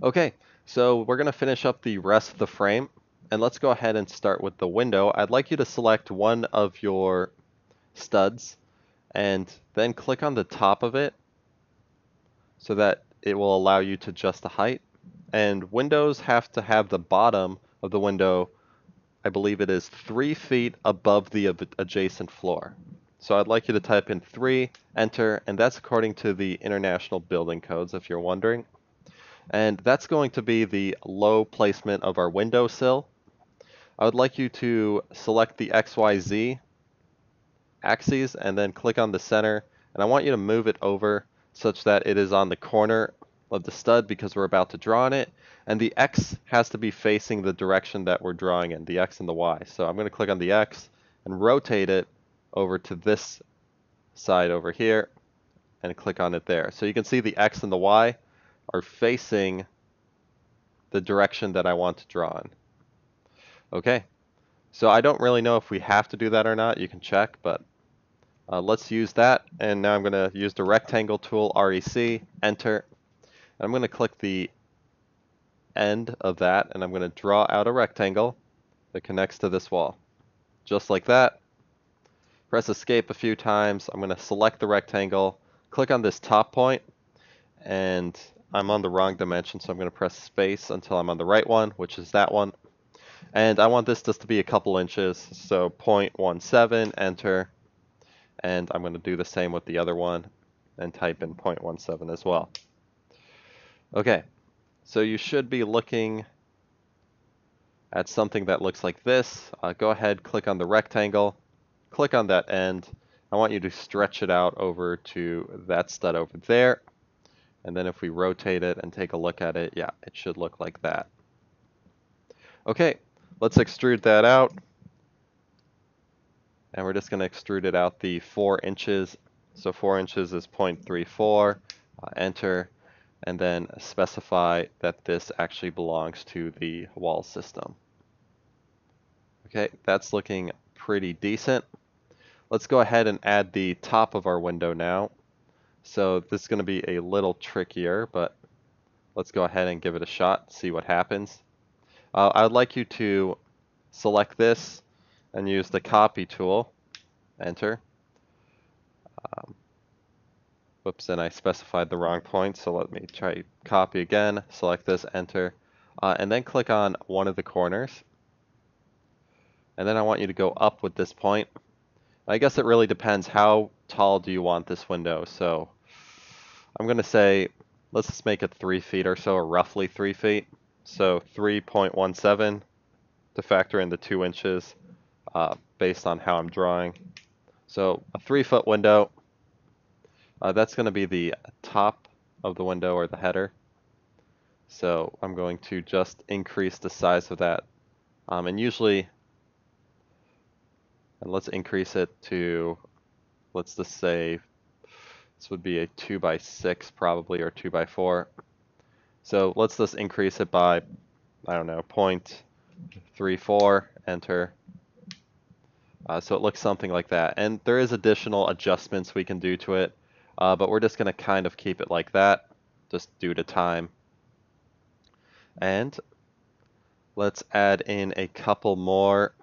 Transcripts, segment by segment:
Okay, so we're going to finish up the rest of the frame, and let's go ahead and start with the window. I'd like you to select one of your studs and then click on the top of it so that it will allow you to adjust the height. And windows have to have the bottom of the window, I believe it is 3 feet above the adjacent floor. So I'd like you to type in 3, enter, and that's according to the International Building Codes, if you're wondering. And that's going to be the low placement of our windowsill. I would like you to select the XYZ axes and then click on the center. And I want you to move it over such that it is on the corner of the stud because we're about to draw on it. And the X has to be facing the direction that we're drawing in, the X and the Y. So I'm going to click on the X and rotate it over to this side over here and click on it there. So you can see the X and the Y are facing the direction that I want to draw in. Okay, so I don't really know if we have to do that or not. You can check, but let's use that. And now I'm going to use the rectangle tool, REC, enter. And I'm going to click the end of that, and I'm going to draw out a rectangle that connects to this wall. Just like that. Press escape a few times. I'm going to select the rectangle, click on this top point, and I'm on the wrong dimension, so I'm going to press space until I'm on the right one, which is that one. And I want this just to be a couple inches, so 0.17, enter. And I'm going to do the same with the other one and type in 0.17 as well. Okay, so you should be looking at something that looks like this. Go ahead, click on the rectangle, click on that end. I want you to stretch it out over to that stud over there. And then if we rotate it and take a look at it, yeah, it should look like that. Okay, let's extrude that out. And we're just going to extrude it out the 4 inches. So 4 inches is 0.34, enter, and then specify that this actually belongs to the wall system. Okay, that's looking pretty decent. Let's go ahead and add the top of our window now. So this is going to be a little trickier, but let's go ahead and give it a shot, see what happens. I would like you to select this and use the copy tool, enter. Whoops, and I specified the wrong point, so let me try copy again, select this, enter, and then click on one of the corners. And then I want you to go up with this point. I guess it really depends how tall do you want this window, so I'm going to say, let's just make it 3 feet or so, or roughly 3 feet. So 3.17 to factor in the 2 inches based on how I'm drawing. So a 3-foot window, that's going to be the top of the window or the header. So I'm going to just increase the size of that. And usually, and let's increase it to, let's just say this would be a 2 by 6 probably, or 2 by 4. So let's just increase it by, I don't know, 0.34, enter. So it looks something like that. And there is additional adjustments we can do to it, but we're just going to kind of keep it like that, just due to time. And let's add in a couple more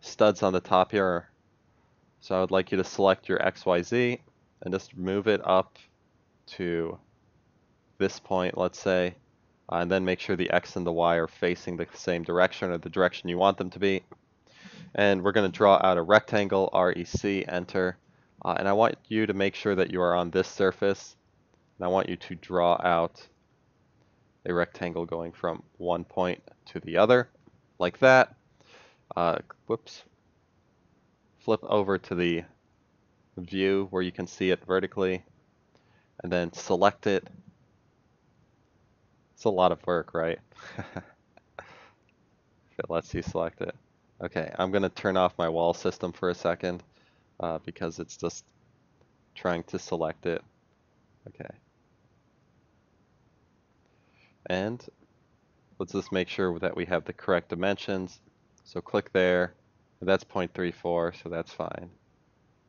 studs on the top here. So I would like you to select your XYZ and just move it up to this point, let's say, and then make sure the X and the Y are facing the same direction or the direction you want them to be. And we're going to draw out a rectangle, REC, enter. And I want you to make sure that you are on this surface. And I want you to draw out a rectangle going from one point to the other, like that. Whoops. Flip over to the view where you can see it vertically, and then select it. It's a lot of work, right? If it lets you select it. Okay, I'm going to turn off my wall system for a second because it's just trying to select it. Okay. And let's just make sure that we have the correct dimensions. So click there. That's 0.34, so that's fine.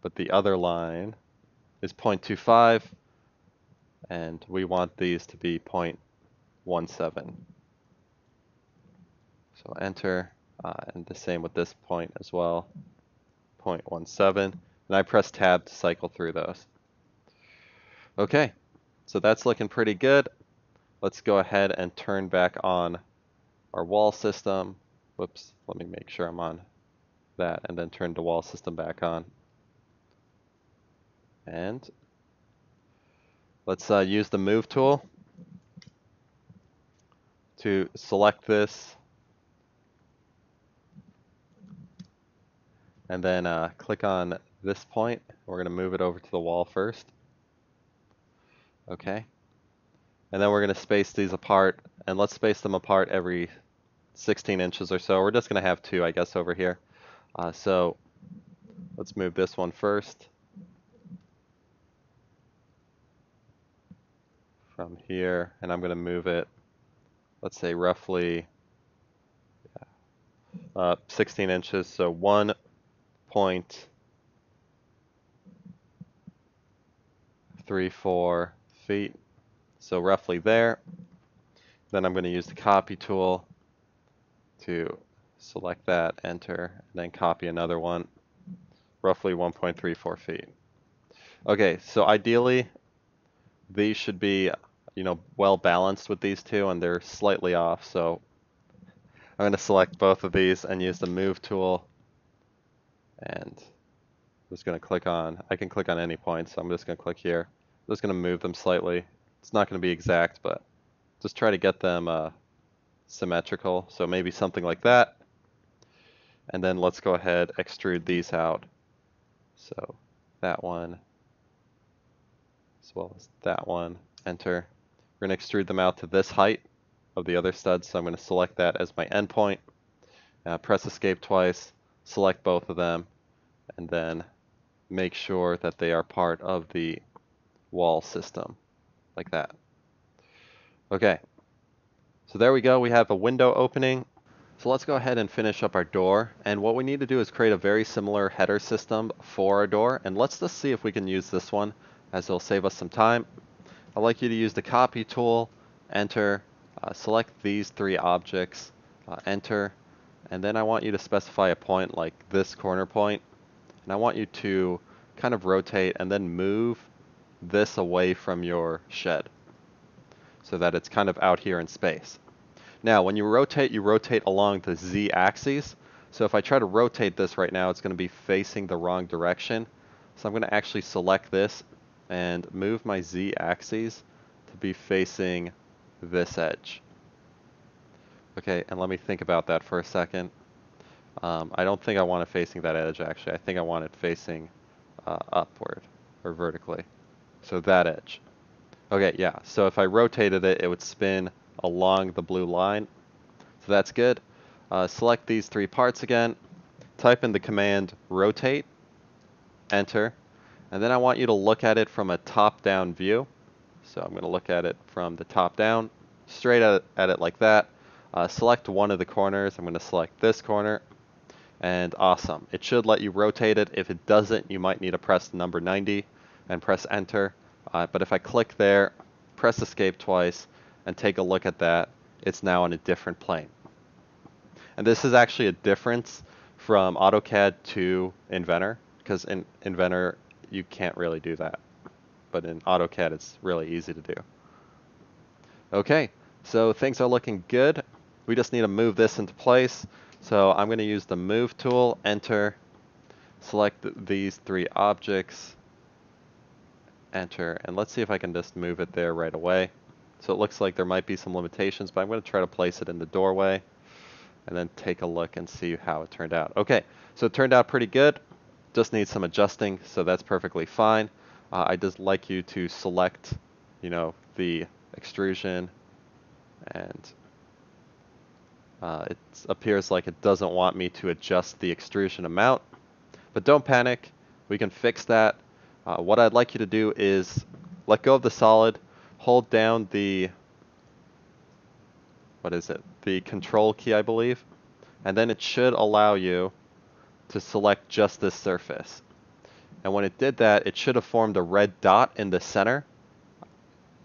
But the other line is 0.25, and we want these to be 0.25 17. So enter, and the same with this point as well, 0.17, and I press tab to cycle through those. Okay, so that's looking pretty good. Let's go ahead and turn back on our wall system. Whoops, let me make sure I'm on that, and then turn the wall system back on. And let's use the move tool to select this, and then click on this point. We're going to move it over to the wall first. Okay. And then we're going to space these apart, and let's space them apart every 16 inches or so. We're just going to have two, I guess, over here. So let's move this one first. From here, and I'm going to move it, let's say roughly 16 inches, so 1.34 feet. So roughly there. Then I'm going to use the copy tool to select that, enter, and then copy another one, roughly 1.34 feet. Okay, so ideally these should be, you know, well balanced with these two, and they're slightly off. So I'm going to select both of these and use the move tool, and I'm just going to click on, I can click on any point, so I'm just going to click here. I'm just going to move them slightly. It's not going to be exact, but just try to get them symmetrical. So maybe something like that. And then let's go ahead, extrude these out. So that one, as well as that one, enter. We're going to extrude them out to this height of the other stud. So I'm going to select that as my endpoint. Press escape twice, select both of them, and then make sure that they are part of the wall system. Like that. Okay, so there we go. We have a window opening. So let's go ahead and finish up our door. And what we need to do is create a very similar header system for our door. And let's just see if we can use this one, as it'll save us some time. I'd like you to use the copy tool, enter, select these three objects, enter, and then I want you to specify a point like this corner point. And I want you to kind of rotate and then move this away from your shed so that it's kind of out here in space. Now when you rotate along the Z axis. So if I try to rotate this right now, it's going to be facing the wrong direction. So I'm going to actually select this and move my Z axis to be facing this edge. Okay, and let me think about that for a second. I don't think I want it facing that edge actually. I think I want it facing upward or vertically. So that edge. Okay, yeah, so if I rotated it, it would spin along the blue line. So that's good. Select these three parts again, type in the command rotate, enter, and then I want you to look at it from a top-down view. So I'm going to look at it from the top down, straight at it like that. Select one of the corners. I'm going to select this corner. And awesome. It should let you rotate it. If it doesn't, you might need to press number 90. And press enter, but if I click there, press escape twice, and take a look at that, it's now on a different plane. And this is actually a difference from AutoCAD to Inventor, because in Inventor you can't really do that, but in AutoCAD it's really easy to do. Okay, so things are looking good. We just need to move this into place. So I'm going to use the move tool, enter, select these three objects, enter, and let's see if I can just move it there right away. So it looks like there might be some limitations, but I'm going to try to place it in the doorway and then take a look and see how it turned out. Okay, so it turned out pretty good. Just needs some adjusting, so that's perfectly fine. I just like you to select, you know, the extrusion, and it appears like it doesn't want me to adjust the extrusion amount, but don't panic, we can fix that. What I'd like you to do is let go of the solid, hold down the, the control key, I believe, and then it should allow you to select just this surface. And when it did that, it should have formed a red dot in the center,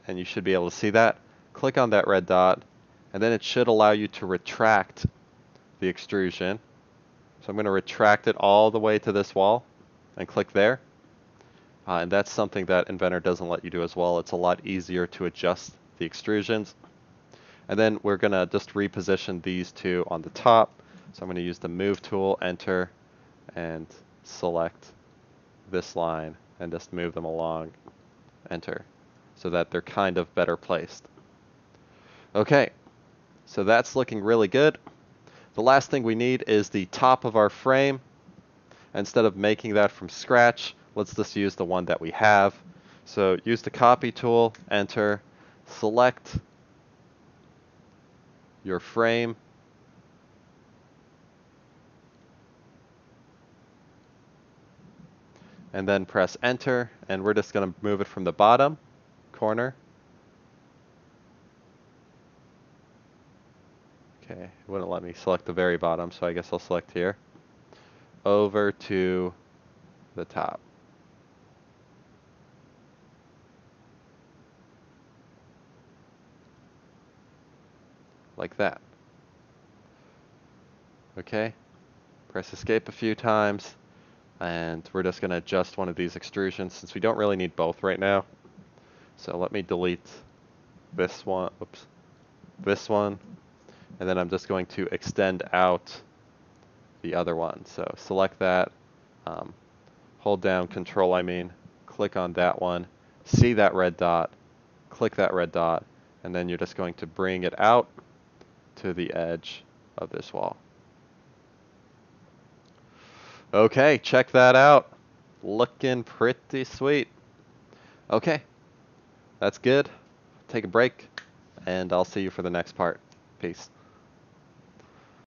and you should be able to see that. click on that red dot, and then it should allow you to retract the extrusion. So I'm going to retract it all the way to this wall and click there. And that's something that Inventor doesn't let you do as well. It's a lot easier to adjust the extrusions. And then we're going to just reposition these two on the top. So I'm going to use the Move tool, Enter, and select this line and just move them along, Enter, so that they're kind of better placed. Okay, so that's looking really good. The last thing we need is the top of our frame. Instead of making that from scratch, let's just use the one that we have. So use the copy tool, Enter, select your frame, and then press Enter, and we're just going to move it from the bottom corner. Okay, it wouldn't let me select the very bottom, so I guess I'll select here. Over to the top. Like that. Okay, press Escape a few times, and we're just going to adjust one of these extrusions since we don't really need both right now. So let me delete this one, oops, this one. And then I'm just going to extend out the other one. So select that, hold down Control, click on that one, see that red dot, click that red dot, and then you're just going to bring it out to the edge of this wall. Okay, check that out. Looking pretty sweet. Okay, that's good. Take a break, and I'll see you for the next part. Peace.